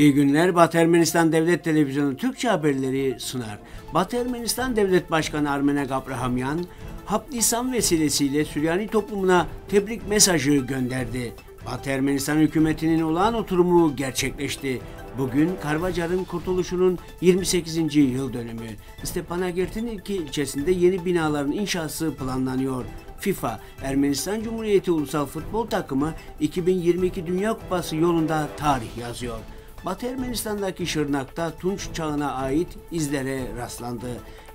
İyi günler. Batı Ermenistan Devlet Televizyonu Türkçe haberleri sunar. Batı Ermenistan Devlet Başkanı Armenak Abrahamyan, Hab-Nissan vesilesiyle Süryani toplumuna tebrik mesajı gönderdi. Batı Ermenistan hükümetinin olağan oturumu gerçekleşti. Bugün Karvacar'ın kurtuluşunun 28. yıl dönümü. Stepanakert'in iki ilçesinde yeni binaların inşası planlanıyor. FIFA, Ermenistan Cumhuriyeti Ulusal Futbol Takımı 2022 Dünya Kupası yolunda tarih yazıyor. Batı Ermenistan'daki Şırnak'ta Tunç çağına ait izlere rastlandı.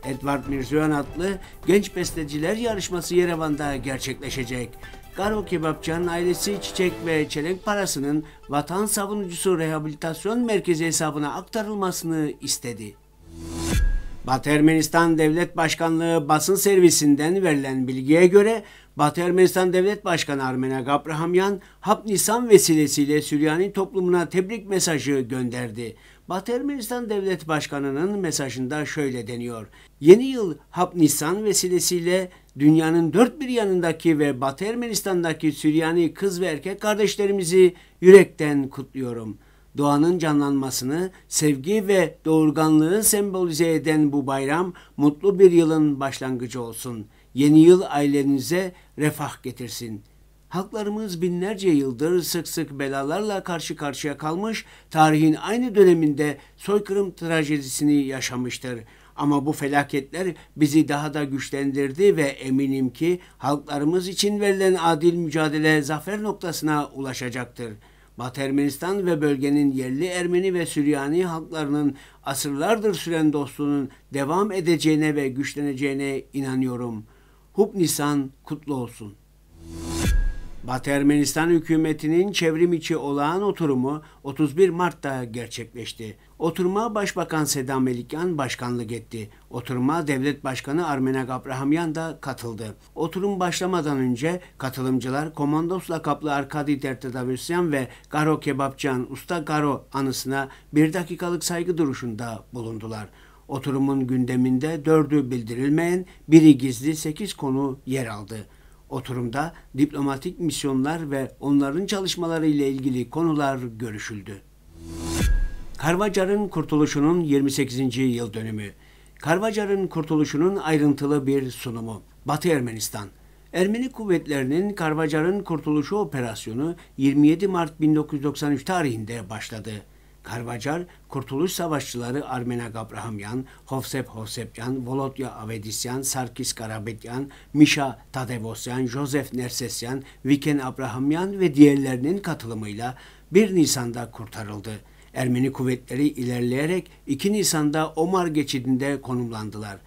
Edvard Mirzoyan adlı genç besteciler yarışması Yerevan'da gerçekleşecek. Karo Kebabjian ailesi çiçek ve çelenk parasının vatan savunucusu rehabilitasyon merkezi hesabına aktarılmasını istedi. Batı Ermenistan Devlet Başkanlığı basın servisinden verilen bilgiye göre Batı Ermenistan Devlet Başkanı Armenak Abrahamyan, Hab-Nissan vesilesiyle Süryani toplumuna tebrik mesajı gönderdi. Batı Ermenistan Devlet Başkanı'nın mesajında şöyle deniyor: Yeni yıl Hab-Nissan vesilesiyle dünyanın dört bir yanındaki ve Batı Ermenistan'daki Süryani kız ve erkek kardeşlerimizi yürekten kutluyorum. Doğanın canlanmasını, sevgi ve doğurganlığı sembolize eden bu bayram mutlu bir yılın başlangıcı olsun. Yeni yıl ailenize refah getirsin. Halklarımız binlerce yıldır sık sık belalarla karşı karşıya kalmış, tarihin aynı döneminde soykırım trajedisini yaşamıştır. Ama bu felaketler bizi daha da güçlendirdi ve eminim ki halklarımız için verilen adil mücadele zafer noktasına ulaşacaktır. Batı Ermenistan ve bölgenin yerli Ermeni ve Süryani halklarının asırlardır süren dostluğunun devam edeceğine ve güçleneceğine inanıyorum. Hab-Nissan kutlu olsun. Batı Ermenistan hükümetinin çevrim içi olağan oturumu 31 Mart'ta gerçekleşti. Oturuma Başbakan Seda Melikyan başkanlık etti. Oturuma Devlet Başkanı Armenak Abrahamyan da katıldı. Oturum başlamadan önce katılımcılar Komandos lakaplı Arkadiyder Tedavisyen ve Karo Kebabjian Usta Karo anısına 1 dakikalık saygı duruşunda bulundular. Oturumun gündeminde 4'ü bildirilmeyen, biri gizli 8 konu yer aldı. Oturumda diplomatik misyonlar ve onların çalışmaları ile ilgili konular görüşüldü. Karvacar'ın kurtuluşunun 28. yıl dönümü. Karvacar'ın kurtuluşunun ayrıntılı bir sunumu. Batı Ermenistan. Ermeni kuvvetlerinin Karvacar'ın kurtuluşu operasyonu 27 Mart 1993 tarihinde başladı. Karvacar, Kurtuluş Savaşçıları Armenak Abrahamyan, Hovsep Hovsepyan, Volodya Avedisyan, Sarkis Karabetyan, Mişa Tadebosyan, Joseph Nersesyan, Viken Abrahamyan ve diğerlerinin katılımıyla 1 Nisan'da kurtarıldı. Ermeni kuvvetleri ilerleyerek 2 Nisan'da Omar geçidinde konumlandılar.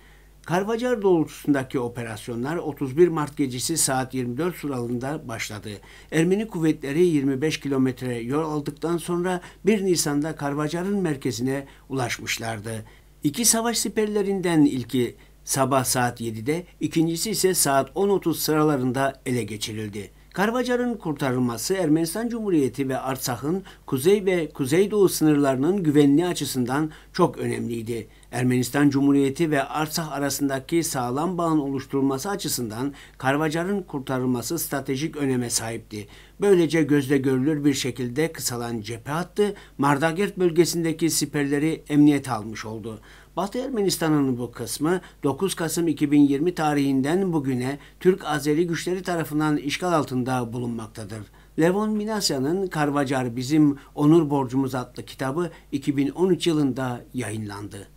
Karvacar doğrultusundaki operasyonlar 31 Mart gecesi saat 24 sularında başladı. Ermeni kuvvetleri 25 kilometre yol aldıktan sonra 1 Nisan'da Karvacar'ın merkezine ulaşmışlardı. 2 savaş siperlerinden ilki sabah saat 7'de, ikincisi ise saat 10:30 sıralarında ele geçirildi. Karvacar'ın kurtarılması Ermenistan Cumhuriyeti ve Artsah'ın kuzey ve kuzeydoğu sınırlarının güvenliği açısından çok önemliydi. Ermenistan Cumhuriyeti ve Artsah arasındaki sağlam bağın oluşturulması açısından Karvacar'ın kurtarılması stratejik öneme sahipti. Böylece gözle görülür bir şekilde kısalan cephe hattı Mardagert bölgesindeki siperleri emniyete almış oldu. Batı Ermenistan'ın bu kısmı 9 Kasım 2020 tarihinden bugüne Türk-Azeri güçleri tarafından işgal altında bulunmaktadır. Levon Minasyan'ın Karvacar Bizim Onur Borcumuz adlı kitabı 2013 yılında yayınlandı.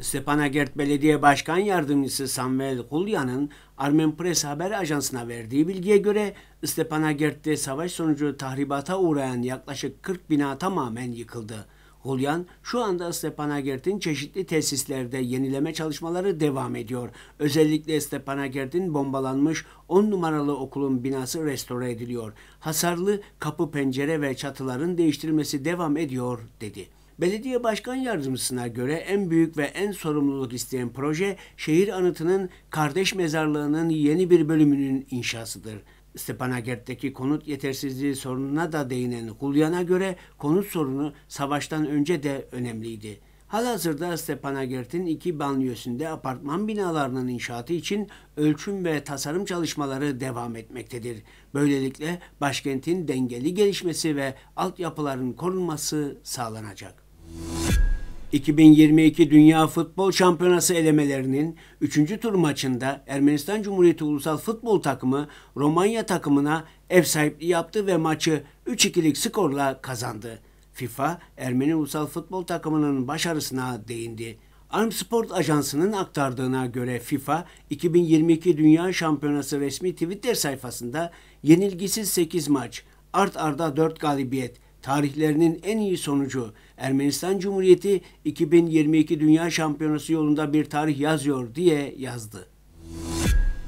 Stepanakert Belediye Başkan Yardımcısı Samuel Kulyan'ın Armenpress haber ajansına verdiği bilgiye göre Stepanakert'te savaş sonucu tahribata uğrayan yaklaşık 40 bina tamamen yıkıldı. Kulyan, şu anda Stepanakert'in çeşitli tesislerde yenileme çalışmaları devam ediyor. Özellikle Stepanakert'in bombalanmış 10 numaralı okulun binası restore ediliyor. Hasarlı kapı, pencere ve çatıların değiştirilmesi devam ediyor, dedi. Belediye Başkan Yardımcısına göre en büyük ve en sorumluluk isteyen proje şehir anıtının kardeş mezarlığının yeni bir bölümünün inşasıdır. Stepanakert'teki konut yetersizliği sorununa da değinen Kulyan'a göre konut sorunu savaştan önce de önemliydi. Halihazırda Stepanakert'in 2 banliyösünde apartman binalarının inşaatı için ölçüm ve tasarım çalışmaları devam etmektedir. Böylelikle başkentin dengeli gelişmesi ve altyapıların korunması sağlanacak. 2022 Dünya Futbol Şampiyonası elemelerinin 3. tur maçında Ermenistan Cumhuriyeti Ulusal Futbol Takımı Romanya takımına ev sahipliği yaptı ve maçı 3-2'lik skorla kazandı. FIFA, Ermeni Ulusal Futbol Takımının başarısına değindi. Armsport Ajansı'nın aktardığına göre FIFA, 2022 Dünya Şampiyonası resmi Twitter sayfasında yenilgisiz 8 maç, art arda 4 galibiyet, tarihlerinin en iyi sonucu, Ermenistan Cumhuriyeti 2022 Dünya Şampiyonası yolunda bir tarih yazıyor diye yazdı.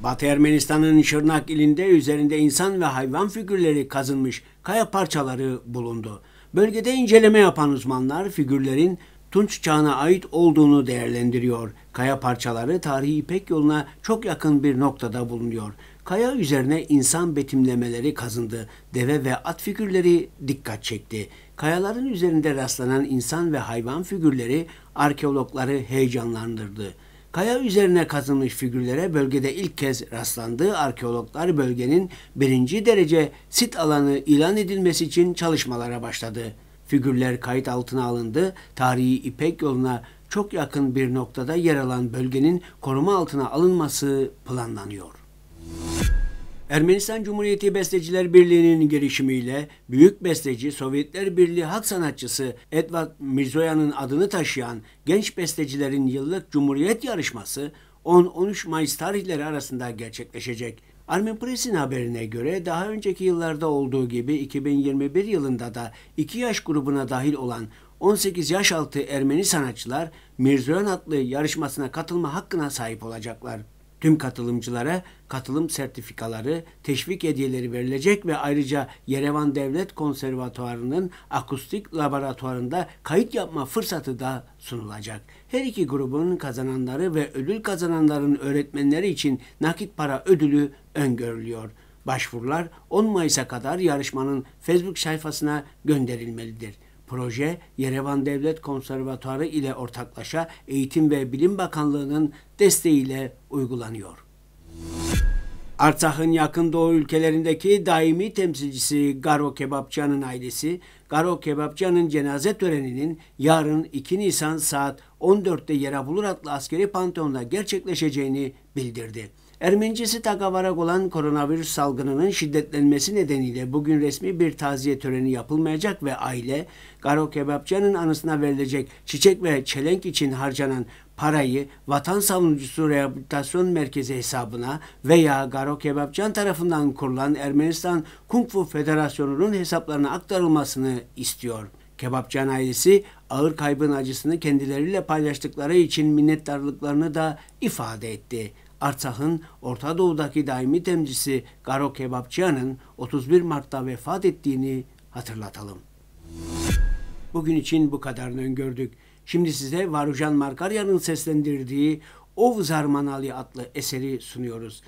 Batı Ermenistan'ın Şırnak ilinde üzerinde insan ve hayvan figürleri kazınmış kaya parçaları bulundu. Bölgede inceleme yapan uzmanlar figürlerin Tunç Çağı'na ait olduğunu değerlendiriyor. Kaya parçaları tarihi İpek yoluna çok yakın bir noktada bulunuyor. Kaya üzerine insan betimlemeleri kazındı. Deve ve at figürleri dikkat çekti. Kayaların üzerinde rastlanan insan ve hayvan figürleri arkeologları heyecanlandırdı. Kaya üzerine kazınmış figürlere bölgede ilk kez rastlandı. Arkeologlar bölgenin 1. derece sit alanı ilan edilmesi için çalışmalara başladı. Figürler kayıt altına alındı. Tarihi İpek yoluna çok yakın bir noktada yer alan bölgenin koruma altına alınması planlanıyor. Ermenistan Cumhuriyeti Besteciler Birliği'nin girişimiyle büyük besteci Sovyetler Birliği halk sanatçısı Edvard Mirzoyan'ın adını taşıyan genç bestecilerin yıllık Cumhuriyet yarışması 10-13 Mayıs tarihleri arasında gerçekleşecek. Armenpress'in haberine göre daha önceki yıllarda olduğu gibi 2021 yılında da 2 yaş grubuna dahil olan 18 yaş altı Ermeni sanatçılar Mirzoyan adlı yarışmasına katılma hakkına sahip olacaklar. Tüm katılımcılara katılım sertifikaları, teşvik hediyeleri verilecek ve ayrıca Yerevan Devlet Konservatuvarı'nın akustik laboratuvarında kayıt yapma fırsatı da sunulacak. Her iki grubun kazananları ve ödül kazananların öğretmenleri için nakit para ödülü öngörülüyor. Başvurular 10 Mayıs'a kadar yarışmanın Facebook sayfasına gönderilmelidir. Proje, Yerevan Devlet Konservatuarı ile ortaklaşa Eğitim ve Bilim Bakanlığı'nın desteğiyle uygulanıyor. Artsah'ın yakın doğu ülkelerindeki daimi temsilcisi Karo Kebabjian'ın ailesi, Karo Kebabjian'ın cenaze töreninin yarın 2 Nisan saat 14'te Yerabulur adlı askeri panteonda gerçekleşeceğini bildirdi. Ermenicesi tagavarak olan koronavirüs salgınının şiddetlenmesi nedeniyle bugün resmi bir taziye töreni yapılmayacak ve aile, Karo Kebabjian'ın anısına verilecek çiçek ve çelenk için harcanan parayı Vatan Savunucusu Rehabilitasyon Merkezi hesabına veya Karo Kebabjian tarafından kurulan Ermenistan Kung Fu Federasyonu'nun hesaplarına aktarılmasını istiyor. Kebabjian ailesi ağır kaybın acısını kendileriyle paylaştıkları için minnettarlıklarını da ifade etti. Artsah'ın Orta Doğu'daki daimi temsilcisi Karo Kebabjian'ın 31 Mart'ta vefat ettiğini hatırlatalım. Bugün için bu kadarını öngördük. Şimdi size Varujan Markaryan'ın seslendirdiği Ov Zarmanali adlı eseri sunuyoruz.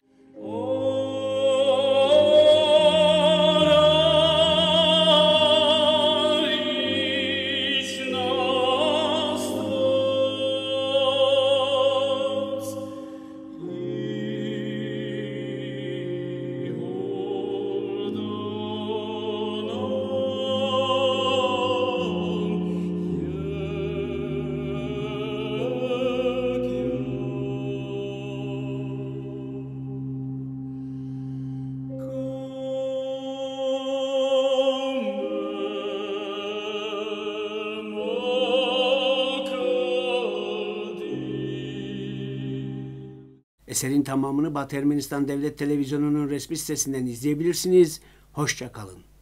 Eserin tamamını Batı Ermenistan Devlet Televizyonu'nun resmi sitesinden izleyebilirsiniz. Hoşça kalın.